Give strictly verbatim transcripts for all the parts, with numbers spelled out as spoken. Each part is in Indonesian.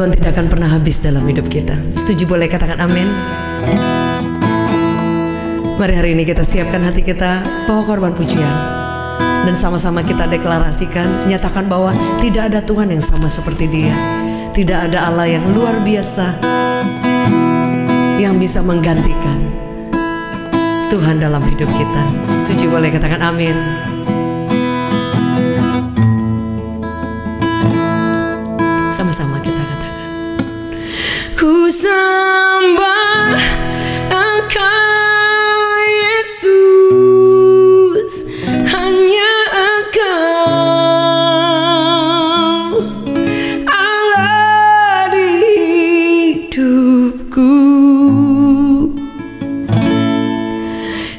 Tuhan tidak akan pernah habis dalam hidup kita. Setuju? Boleh katakan amin. Mari hari ini kita siapkan hati kita bawa korban pujian, dan sama-sama kita deklarasikan, nyatakan bahwa tidak ada Tuhan yang sama seperti Dia. Tidak ada Allah yang luar biasa yang bisa menggantikan Tuhan dalam hidup kita. Setuju? Boleh katakan amin. Sama-sama kita katakan, ku sembah Engkau Yesus, hanya Engkau Allah di hidupku,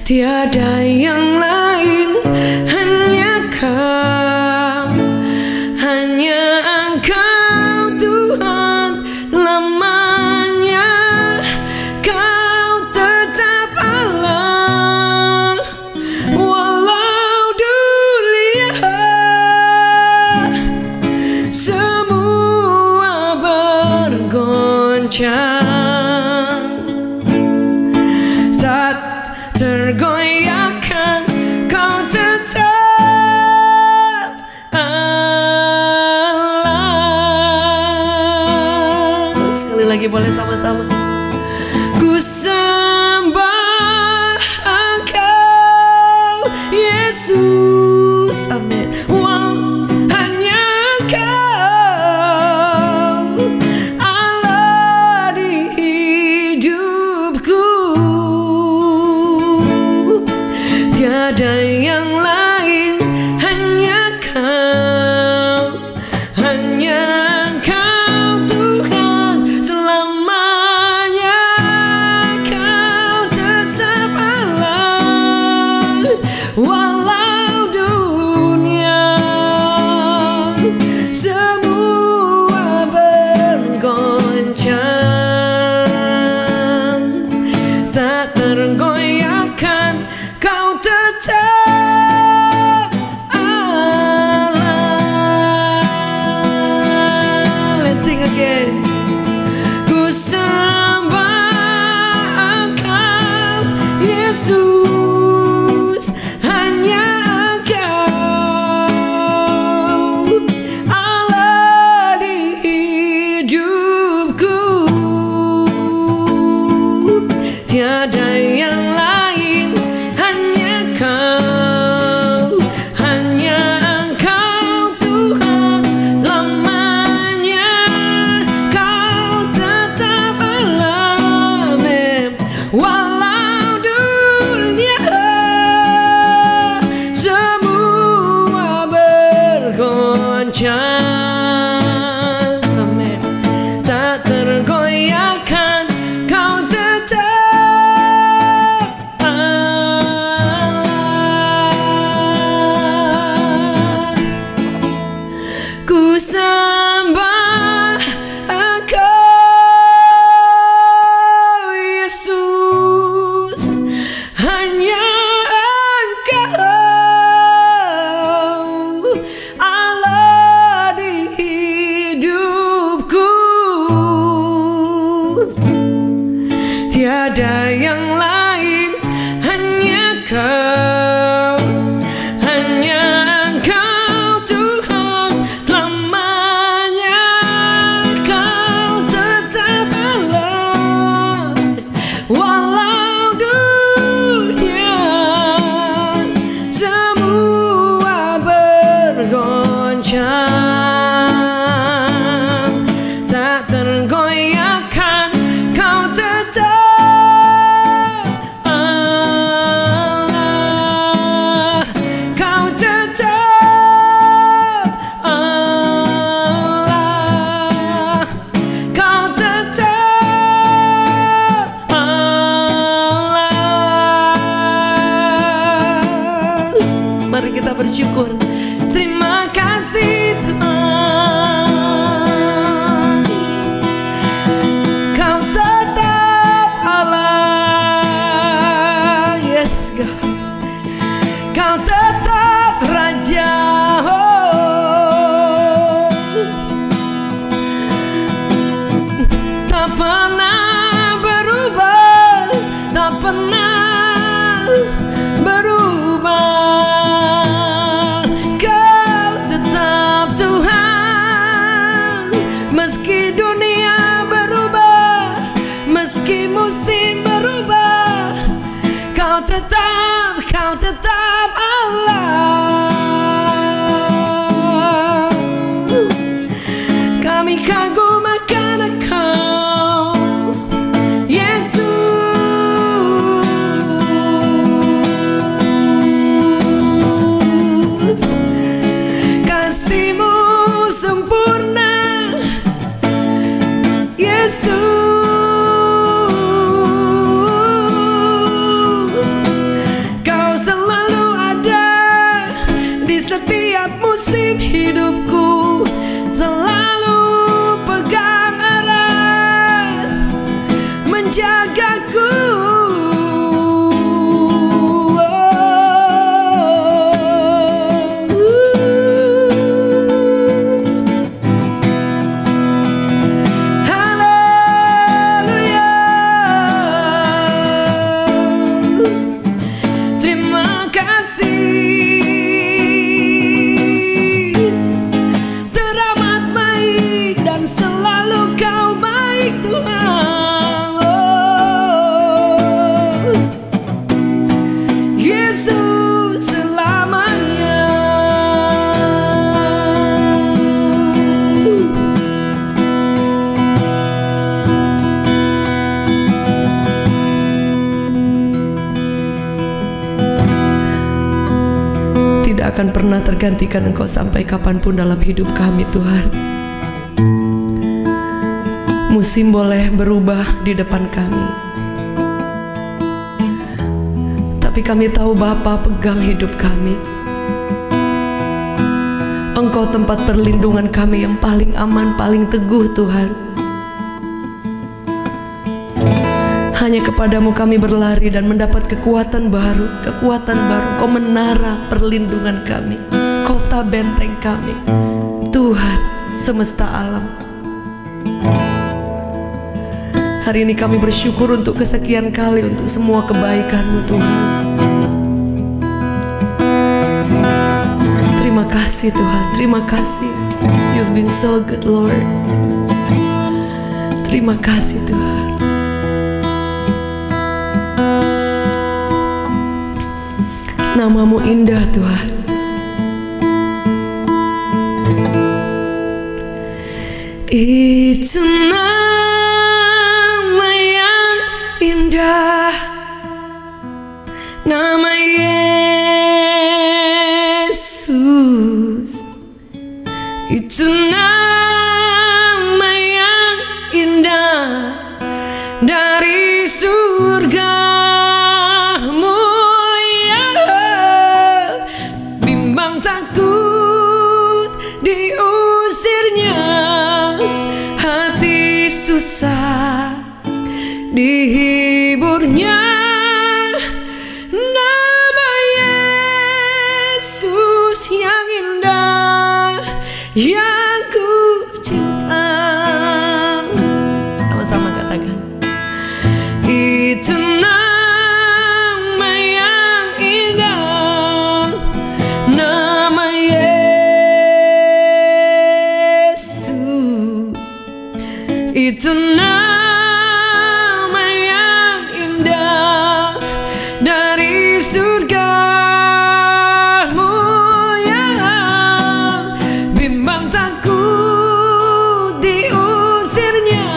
tiada yang lain, hanya Kau, hanya Engkau. Boleh sama-sama. Ku sembah Engkau Yesus, amin. Wow, hanya Engkau Allah di hidupku, tiada yang lain, hanya Kau, hanya tidak akan pernah tergantikan Engkau sampai kapanpun dalam hidup kami, Tuhan. Musim boleh berubah di depan kami, tapi kami tahu Bapa pegang hidup kami. Engkau tempat perlindungan kami yang paling aman, paling teguh, Tuhan. Hanya kepadamu kami berlari dan mendapat kekuatan baru, kekuatan baru. Kau menara perlindungan kami, kota benteng kami, Tuhan semesta alam. Hari ini kami bersyukur untuk kesekian kali untuk semua kebaikan-Mu, Tuhan. Terima kasih, Tuhan, terima kasih. You've been so good, Lord. Terima kasih, Tuhan. Namamu indah, Tuhan. Itu nama yang indah, nama Yesus. Itu nama yang indah dari surga. Susah dihiburnya nama Yesus yang indah yang ku cinta. Sama-sama katakan, itu nama yang indah, nama Yesus. Itu nama yang indah dari surga mulia. Bimbang takut diusirnya,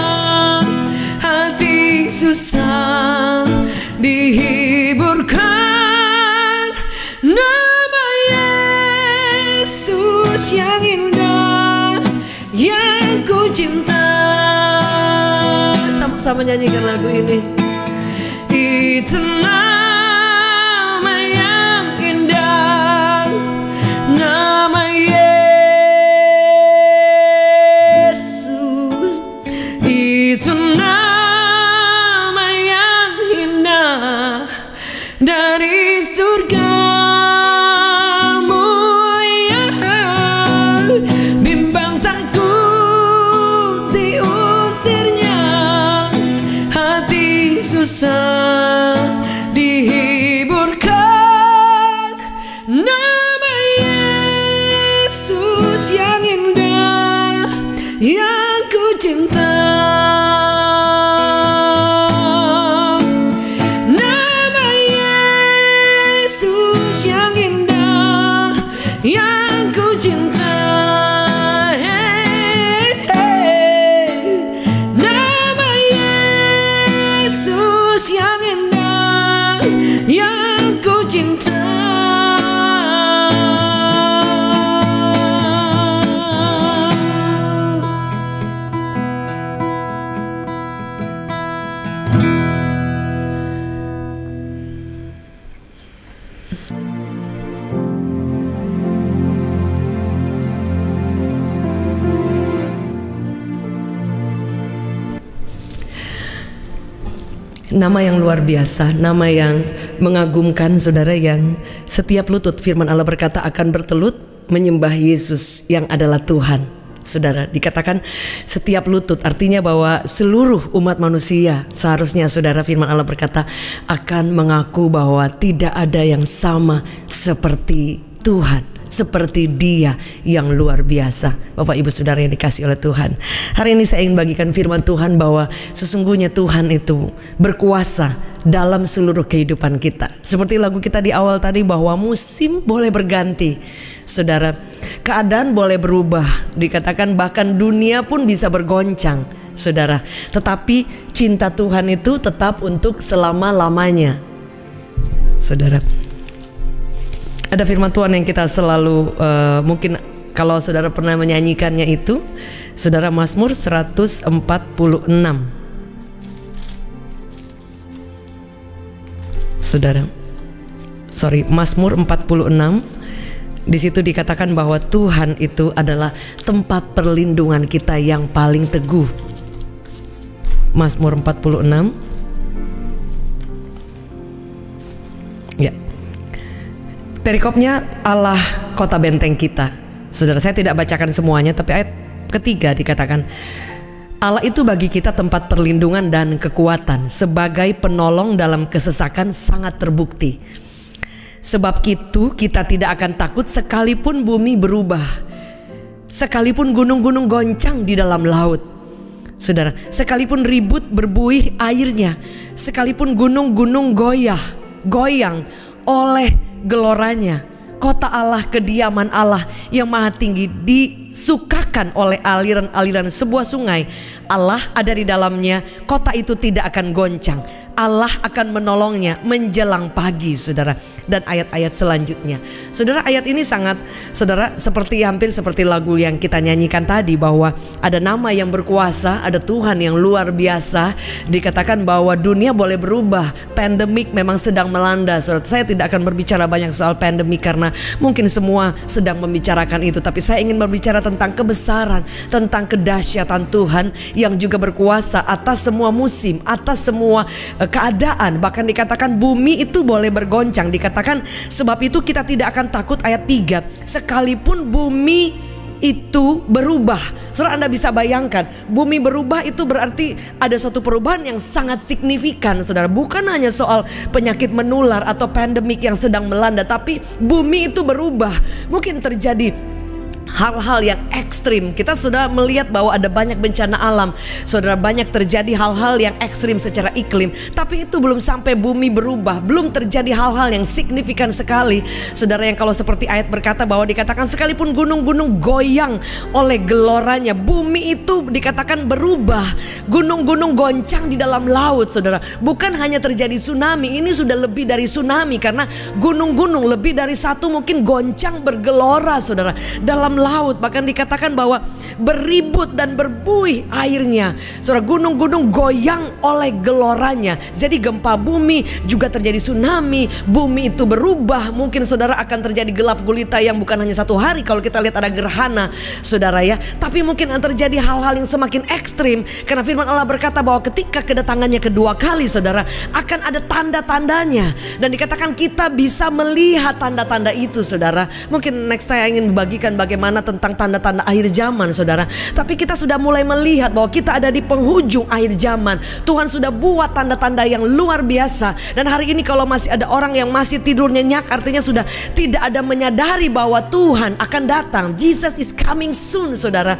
hati susah dihiburkan nama Yesus yang indah yang ku cinta. Sama nyanyikan lagu ini. Itu nama yang indah, nama Yesus. Itu nama yang indah dari surga mulia. Bimbang takut diusirnya, susah dihiburkan nama Yesus yang indah yang ku cinta. Nama Yesus yang indah yang ku cinta. Hey, hey. Nama Yesus yang indah yang ku cinta. Nama yang luar biasa, nama yang mengagumkan, saudara, yang setiap lutut, firman Allah berkata, akan bertelut menyembah Yesus yang adalah Tuhan. Saudara, dikatakan setiap lutut, artinya bahwa seluruh umat manusia seharusnya, saudara, firman Allah berkata akan mengaku bahwa tidak ada yang sama seperti Tuhan, seperti Dia yang luar biasa. Bapak Ibu Saudara yang dikasih oleh Tuhan, hari ini saya ingin bagikan firman Tuhan bahwa sesungguhnya Tuhan itu berkuasa dalam seluruh kehidupan kita. Seperti lagu kita di awal tadi, bahwa musim boleh berganti, saudara, keadaan boleh berubah, dikatakan bahkan dunia pun bisa bergoncang, saudara, tetapi cinta Tuhan itu tetap untuk selama-lamanya, saudara. Ada firman Tuhan yang kita selalu uh, mungkin kalau saudara pernah menyanyikannya itu, saudara Mazmur seratus empat puluh enam. Saudara, sorry, Mazmur empat puluh enam. Di situ dikatakan bahwa Tuhan itu adalah tempat perlindungan kita yang paling teguh. Mazmur empat puluh enam. Ya. Perikopnya Allah kota benteng kita. Saudara, saya tidak bacakan semuanya, tapi ayat ketiga dikatakan Allah itu bagi kita tempat perlindungan dan kekuatan, sebagai penolong dalam kesesakan sangat terbukti. Sebab itu kita tidak akan takut sekalipun bumi berubah, sekalipun gunung-gunung goncang di dalam laut, saudara, sekalipun ribut berbuih airnya, sekalipun gunung-gunung goyah, goyang oleh geloranya. Kota Allah, kediaman Allah yang maha tinggi, disukakan oleh aliran-aliran sebuah sungai. Allah ada di dalamnya, kota itu tidak akan goncang. Allah akan menolongnya menjelang pagi, saudara. Dan ayat-ayat selanjutnya, saudara, ayat ini sangat, saudara, seperti hampir seperti lagu yang kita nyanyikan tadi, bahwa ada nama yang berkuasa, ada Tuhan yang luar biasa. Dikatakan bahwa dunia boleh berubah, pandemik memang sedang melanda, saudara. Saya tidak akan berbicara banyak soal pandemi karena mungkin semua sedang membicarakan itu, tapi saya ingin berbicara tentang kebesaran, tentang kedahsyatan Tuhan yang juga berkuasa atas semua musim, atas semua keadaan. Bahkan dikatakan bumi itu boleh bergoncang. Dikatakan sebab itu kita tidak akan takut, ayat tiga, sekalipun bumi itu berubah. Saudara, Anda bisa bayangkan bumi berubah itu berarti ada suatu perubahan yang sangat signifikan, saudara. Bukan hanya soal penyakit menular atau pandemik yang sedang melanda, tapi bumi itu berubah. Mungkin terjadi hal-hal yang ekstrim. Kita sudah melihat bahwa ada banyak bencana alam, saudara, banyak terjadi hal-hal yang ekstrim secara iklim. Tapi itu belum sampai bumi berubah, belum terjadi hal-hal yang signifikan sekali, saudara, yang kalau seperti ayat berkata bahwa dikatakan sekalipun gunung-gunung goyang oleh geloranya, bumi itu dikatakan berubah, gunung-gunung goncang di dalam laut, saudara. Bukan hanya terjadi tsunami, ini sudah lebih dari tsunami, karena gunung-gunung lebih dari satu mungkin goncang bergelora, saudara, dalam laut. Bahkan dikatakan bahwa beribut dan berbuih airnya, saudara, gunung-gunung goyang oleh geloranya. Jadi gempa bumi juga terjadi tsunami, bumi itu berubah. Mungkin saudara akan terjadi gelap gulita yang bukan hanya satu hari, kalau kita lihat ada gerhana, saudara, ya, tapi mungkin terjadi hal-hal yang semakin ekstrim, karena firman Allah berkata bahwa ketika kedatangannya kedua kali, saudara, akan ada tanda-tandanya, dan dikatakan kita bisa melihat tanda-tanda itu, saudara. Mungkin next saya ingin membagikan bagaimana Mana tentang tanda-tanda akhir zaman, saudara. Tapi kita sudah mulai melihat bahwa kita ada di penghujung akhir zaman. Tuhan sudah buat tanda-tanda yang luar biasa. Dan hari ini kalau masih ada orang yang masih tidur nyenyak, artinya sudah tidak ada menyadari bahwa Tuhan akan datang. Jesus is coming soon, saudara.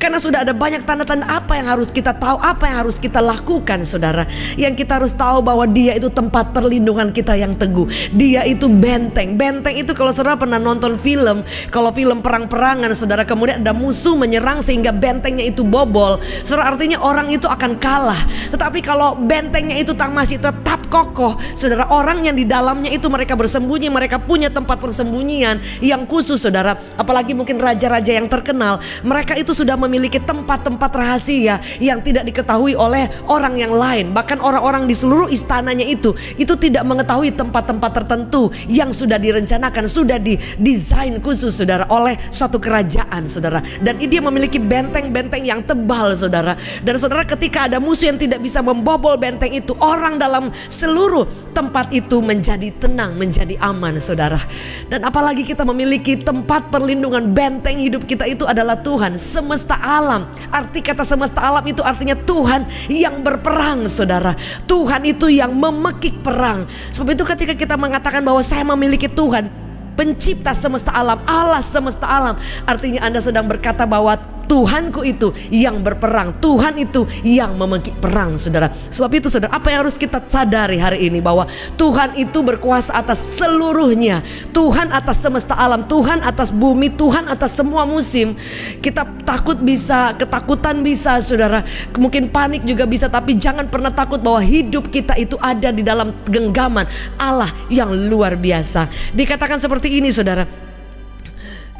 Karena sudah ada banyak tanda-tanda. Apa yang harus kita tahu, apa yang harus kita lakukan, saudara? Yang kita harus tahu bahwa Dia itu tempat perlindungan kita yang teguh. Dia itu benteng. Benteng itu kalau saudara pernah nonton film, kalau film perang perangan, saudara, kemudian ada musuh menyerang sehingga bentengnya itu bobol, saudara, artinya orang itu akan kalah. Tetapi kalau bentengnya itu masih tetap kokoh, saudara, orang yang di dalamnya itu mereka bersembunyi, mereka punya tempat persembunyian yang khusus, saudara. Apalagi mungkin raja-raja yang terkenal, mereka itu sudah memiliki tempat-tempat rahasia yang tidak diketahui oleh orang yang lain. Bahkan orang-orang di seluruh istananya itu itu tidak mengetahui tempat-tempat tertentu yang sudah direncanakan, sudah didesain khusus, saudara, oleh satu kerajaan, saudara. Dan dia memiliki benteng-benteng yang tebal, saudara. Dan saudara, ketika ada musuh yang tidak bisa membobol benteng itu, orang dalam seluruh tempat itu menjadi tenang, menjadi aman, saudara. Dan apalagi kita memiliki tempat perlindungan, benteng hidup kita itu adalah Tuhan, semesta alam. Arti kata semesta alam itu artinya Tuhan yang berperang, saudara. Tuhan itu yang memekik perang. Sebab itu ketika kita mengatakan bahwa saya memiliki Tuhan, pencipta semesta alam, Allah semesta alam, artinya Anda sedang berkata bahwa Tuhanku itu yang berperang, Tuhan itu yang memetik perang, saudara. Sebab itu saudara, apa yang harus kita sadari hari ini, bahwa Tuhan itu berkuasa atas seluruhnya. Tuhan atas semesta alam, Tuhan atas bumi, Tuhan atas semua musim. Kita takut bisa, ketakutan bisa saudara, mungkin panik juga bisa, tapi jangan pernah takut bahwa hidup kita itu ada di dalam genggaman Allah yang luar biasa. Dikatakan seperti ini saudara,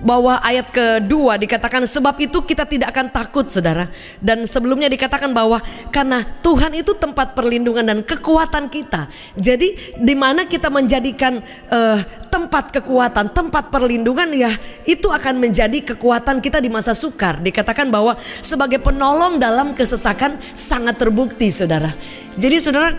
bahwa ayat kedua dikatakan sebab itu kita tidak akan takut saudara. Dan sebelumnya dikatakan bahwa karena Tuhan itu tempat perlindungan dan kekuatan kita. Jadi dimana kita menjadikan uh, tempat kekuatan, tempat perlindungan, ya itu akan menjadi kekuatan kita di masa sukar. Dikatakan bahwa sebagai penolong dalam kesesakan sangat terbukti saudara. Jadi saudara,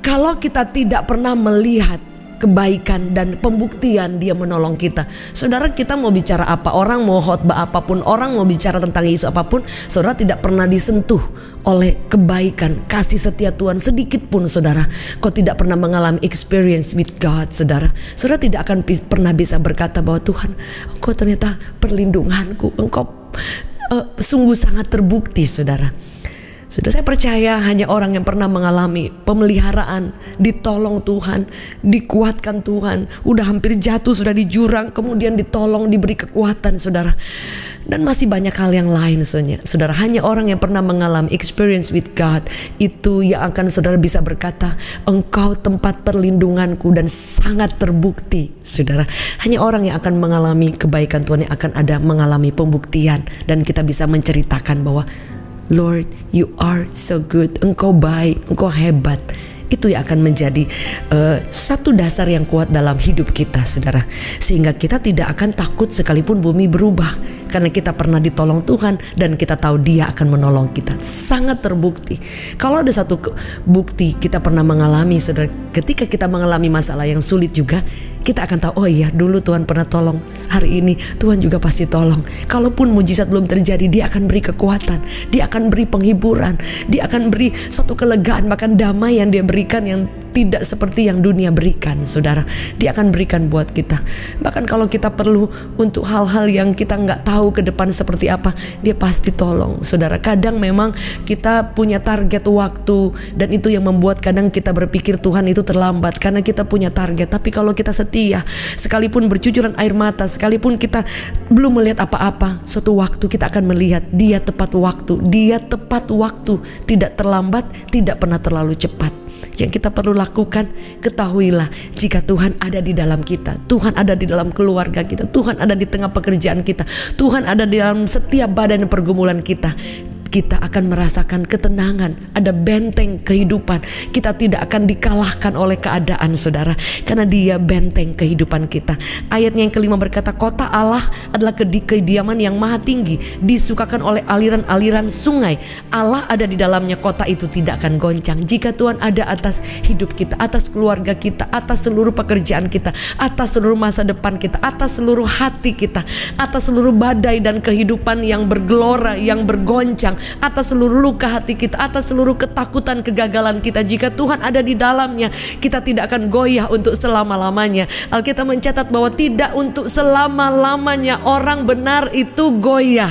kalau kita tidak pernah melihat kebaikan dan pembuktian dia menolong kita, saudara, kita mau bicara apa, orang mau khotbah apapun, orang mau bicara tentang isu apapun, saudara tidak pernah disentuh oleh kebaikan kasih setia Tuhan sedikit pun saudara. Kau tidak pernah mengalami experience with God saudara, saudara tidak akan pernah bisa berkata bahwa Tuhan Engkau ternyata perlindunganku, Engkau uh, sungguh sangat terbukti saudara. Sudah, saya percaya hanya orang yang pernah mengalami pemeliharaan, ditolong Tuhan, dikuatkan Tuhan, udah hampir jatuh, sudah di jurang, kemudian ditolong, diberi kekuatan saudara. Dan masih banyak hal yang lain saudara. Hanya orang yang pernah mengalami experience with God itu yang akan saudara bisa berkata, Engkau tempat perlindunganku dan sangat terbukti saudara. Hanya orang yang akan mengalami kebaikan Tuhan yang akan ada mengalami pembuktian, dan kita bisa menceritakan bahwa Lord, you are so good. Engkau baik, Engkau hebat. Itu yang akan menjadi uh, satu dasar yang kuat dalam hidup kita saudara. Sehingga kita tidak akan takut sekalipun bumi berubah, karena kita pernah ditolong Tuhan dan kita tahu dia akan menolong kita. Sangat terbukti. Kalau ada satu bukti kita pernah mengalami saudara, ketika kita mengalami masalah yang sulit juga, kita akan tahu, oh iya dulu Tuhan pernah tolong, hari ini Tuhan juga pasti tolong. Kalaupun mujizat belum terjadi, dia akan beri kekuatan, dia akan beri penghiburan, dia akan beri suatu kelegaan, bahkan damai yang dia berikan yang tidak seperti yang dunia berikan saudara. Dia akan berikan buat kita. Bahkan kalau kita perlu untuk hal-hal yang kita nggak tahu ke depan seperti apa, dia pasti tolong saudara. Kadang memang kita punya target waktu, dan itu yang membuat kadang kita berpikir Tuhan itu terlambat, karena kita punya target. Tapi kalau kita setia, sekalipun bercucuran air mata, sekalipun kita belum melihat apa-apa, suatu waktu kita akan melihat dia tepat waktu. Dia tepat waktu, tidak terlambat, tidak pernah terlalu cepat. Yang kita perlu lakukan, ketahuilah jika Tuhan ada di dalam kita, Tuhan ada di dalam keluarga kita, Tuhan ada di tengah pekerjaan kita, Tuhan ada di dalam setiap badan pergumulan kita, kita akan merasakan ketenangan, ada benteng kehidupan. Kita tidak akan dikalahkan oleh keadaan saudara, karena dia benteng kehidupan kita. Ayatnya yang kelima berkata, kota Allah adalah kediaman yang maha tinggi, disukakan oleh aliran-aliran sungai. Allah ada di dalamnya, kota itu tidak akan goncang. Jika Tuhan ada atas hidup kita, atas keluarga kita, atas seluruh pekerjaan kita, atas seluruh masa depan kita, atas seluruh hati kita, atas seluruh badai dan kehidupan yang bergelora, yang bergoncang, atas seluruh luka hati kita, atas seluruh ketakutan, kegagalan kita, jika Tuhan ada di dalamnya, kita tidak akan goyah untuk selama-lamanya. Alkitab mencatat bahwa tidak untuk selama-lamanya orang benar itu goyah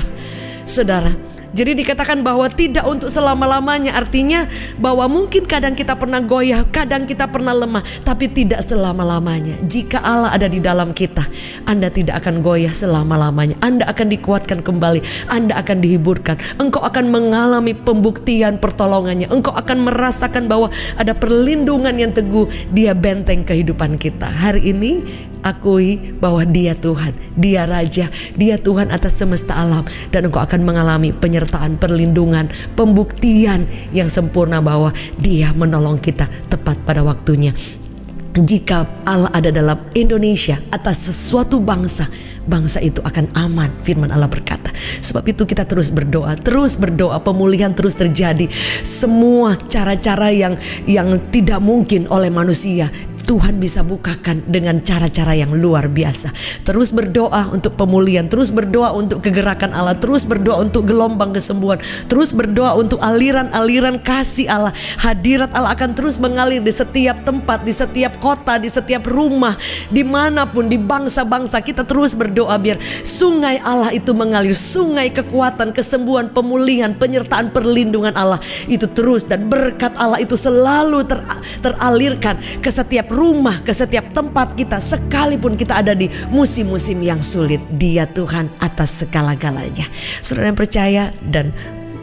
saudara. Jadi dikatakan bahwa tidak untuk selama-lamanya, artinya bahwa mungkin kadang kita pernah goyah, kadang kita pernah lemah, tapi tidak selama-lamanya. Jika Allah ada di dalam kita, Anda tidak akan goyah selama-lamanya. Anda akan dikuatkan kembali, Anda akan dihiburkan, engkau akan mengalami pembuktian pertolongannya, engkau akan merasakan bahwa ada perlindungan yang teguh, dia benteng kehidupan kita. Hari ini akui bahwa dia Tuhan, dia Raja, dia Tuhan atas semesta alam, dan engkau akan mengalami penyertaan, perlindungan, pembuktian yang sempurna bahwa dia menolong kita tepat pada waktunya. Jika Allah ada dalam Indonesia, atas sesuatu bangsa, bangsa itu akan aman, firman Allah berkata. Sebab itu kita terus berdoa, terus berdoa, pemulihan terus terjadi. Semua cara-cara yang yang tidak mungkin oleh manusia, Tuhan bisa bukakan dengan cara-cara yang luar biasa. Terus berdoa untuk pemulihan, terus berdoa untuk kegerakan Allah, terus berdoa untuk gelombang kesembuhan, terus berdoa untuk aliran-aliran kasih Allah. Hadirat Allah akan terus mengalir di setiap tempat, di setiap kota, di setiap rumah, dimanapun, di bangsa-bangsa. Kita terus berdoa biar sungai Allah itu mengalir, sungai kekuatan, kesembuhan, pemulihan, penyertaan, perlindungan Allah itu terus, dan berkat Allah itu selalu ter, teralirkan ke setiap rumah, ke setiap tempat kita, sekalipun kita ada di musim-musim yang sulit. Dia Tuhan atas segala-galanya. Saudara yang percaya dan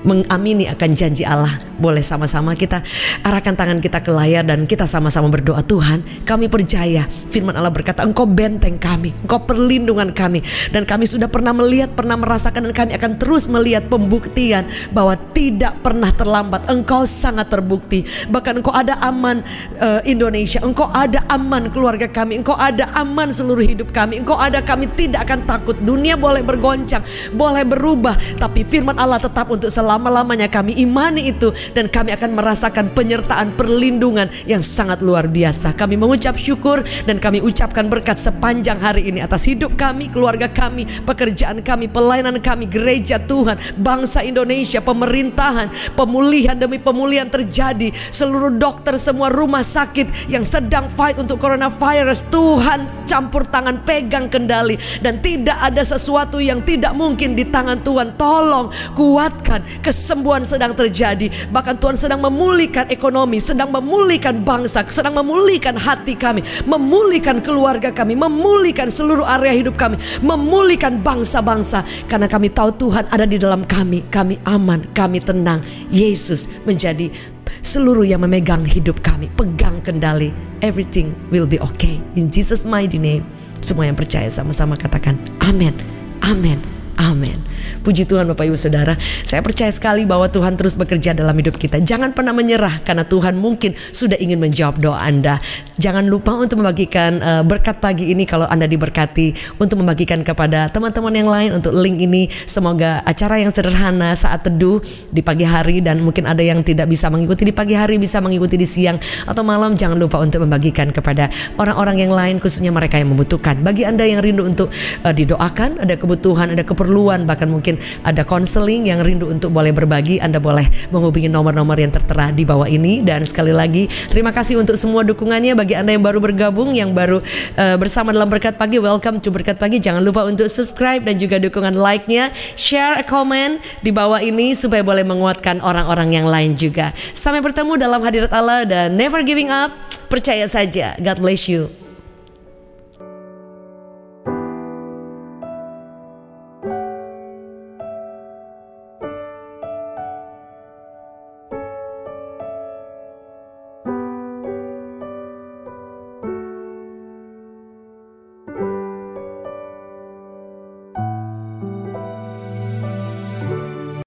mengamini akan janji Allah, boleh sama-sama kita arahkan tangan kita ke layar dan kita sama-sama berdoa. Tuhan, kami percaya firman Allah berkata, Engkau benteng kami, Engkau perlindungan kami, dan kami sudah pernah melihat, pernah merasakan, dan kami akan terus melihat pembuktian bahwa tidak pernah terlambat. Engkau sangat terbukti, bahkan Engkau ada aman uh, Indonesia, Engkau ada aman keluarga kami, Engkau ada aman seluruh hidup kami, Engkau ada, kami tidak akan takut. Dunia boleh bergoncang, boleh berubah, tapi firman Allah tetap untuk selama-lamanya. Kami imani itu, dan kami akan merasakan penyertaan, perlindungan yang sangat luar biasa. Kami mengucap syukur dan kami ucapkan berkat sepanjang hari ini atas hidup kami, keluarga kami, pekerjaan kami, pelayanan kami, gereja Tuhan, bangsa Indonesia, pemerintahan. Pemulihan demi pemulihan terjadi. Seluruh dokter, semua rumah sakit yang sedang fight untuk coronavirus, Tuhan campur tangan, pegang kendali, dan tidak ada sesuatu yang tidak mungkin di tangan Tuhan. Tolong kuatkan, kesembuhan sedang terjadi. Bahkan Tuhan sedang memulihkan ekonomi, sedang memulihkan bangsa, sedang memulihkan hati kami, memulihkan keluarga kami, memulihkan seluruh area hidup kami, memulihkan bangsa-bangsa. Karena kami tahu Tuhan ada di dalam kami, kami aman, kami tenang. Yesus menjadi seluruh yang memegang hidup kami. Pegang kendali, everything will be okay. In Jesus mighty name. Semua yang percaya sama-sama katakan amin, amin, amin. Puji Tuhan Bapak Ibu Saudara. Saya percaya sekali bahwa Tuhan terus bekerja dalam hidup kita. Jangan pernah menyerah, karena Tuhan mungkin sudah ingin menjawab doa Anda. Jangan lupa untuk membagikan uh, berkat pagi ini kalau Anda diberkati, untuk membagikan kepada teman-teman yang lain. Untuk link ini, semoga acara yang sederhana Saat Teduh di pagi hari, dan mungkin ada yang tidak bisa mengikuti di pagi hari, bisa mengikuti di siang atau malam. Jangan lupa untuk membagikan kepada orang-orang yang lain, khususnya mereka yang membutuhkan. Bagi Anda yang rindu untuk uh, didoakan, ada kebutuhan, ada keperluan, bahkan mungkin ada konseling yang rindu untuk boleh berbagi, Anda boleh menghubungi nomor-nomor yang tertera di bawah ini. Dan sekali lagi terima kasih untuk semua dukungannya. Bagi Anda yang baru bergabung, yang baru uh, bersama dalam Berkat Pagi, welcome to Berkat Pagi. Jangan lupa untuk subscribe dan juga dukungan like-nya, share, comment di bawah ini, supaya boleh menguatkan orang-orang yang lain juga. Sampai bertemu dalam hadirat Allah, dan never giving up. Percaya saja, God bless you.